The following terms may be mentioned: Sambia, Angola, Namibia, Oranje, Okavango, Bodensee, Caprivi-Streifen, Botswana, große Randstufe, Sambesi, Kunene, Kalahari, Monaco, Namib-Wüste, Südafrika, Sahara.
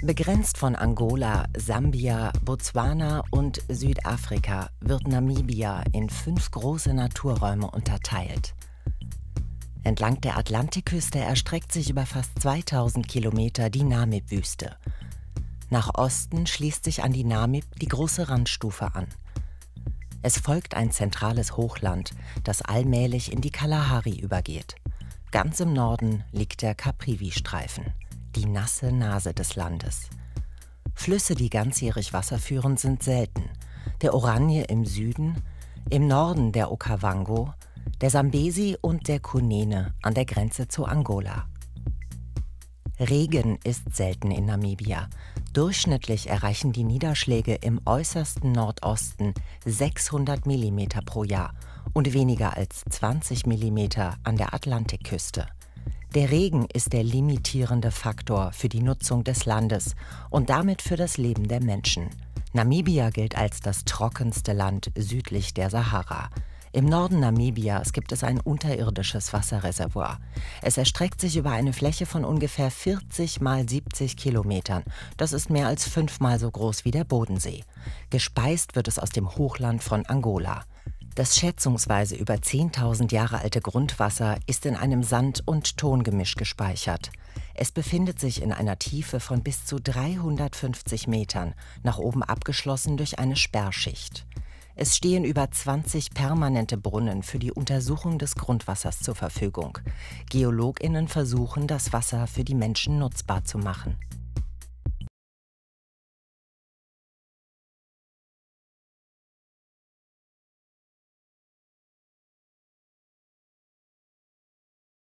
Begrenzt von Angola, Sambia, Botswana und Südafrika wird Namibia in 5 große Naturräume unterteilt. Entlang der Atlantikküste erstreckt sich über fast 2000 Kilometer die Namib-Wüste. Nach Osten schließt sich an die Namib die große Randstufe an. Es folgt ein zentrales Hochland, das allmählich in die Kalahari übergeht. Ganz im Norden liegt der Caprivi-Streifen, die nasse Nase des Landes. Flüsse, die ganzjährig Wasser führen, sind selten. Der Oranje im Süden, im Norden der Okavango, der Sambesi und der Kunene an der Grenze zu Angola. Regen ist selten in Namibia. Durchschnittlich erreichen die Niederschläge im äußersten Nordosten 600 mm pro Jahr und weniger als 20 mm an der Atlantikküste. Der Regen ist der limitierende Faktor für die Nutzung des Landes und damit für das Leben der Menschen. Namibia gilt als das trockenste Land südlich der Sahara. Im Norden Namibias gibt es ein unterirdisches Wasserreservoir. Es erstreckt sich über eine Fläche von ungefähr 40 mal 70 Kilometern. Das ist mehr als 5-mal so groß wie der Bodensee. Gespeist wird es aus dem Hochland von Angola. Das schätzungsweise über 10.000 Jahre alte Grundwasser ist in einem Sand- und Tongemisch gespeichert. Es befindet sich in einer Tiefe von bis zu 350 Metern, nach oben abgeschlossen durch eine Sperrschicht. Es stehen über 20 permanente Brunnen für die Untersuchung des Grundwassers zur Verfügung. GeologInnen versuchen, das Wasser für die Menschen nutzbar zu machen.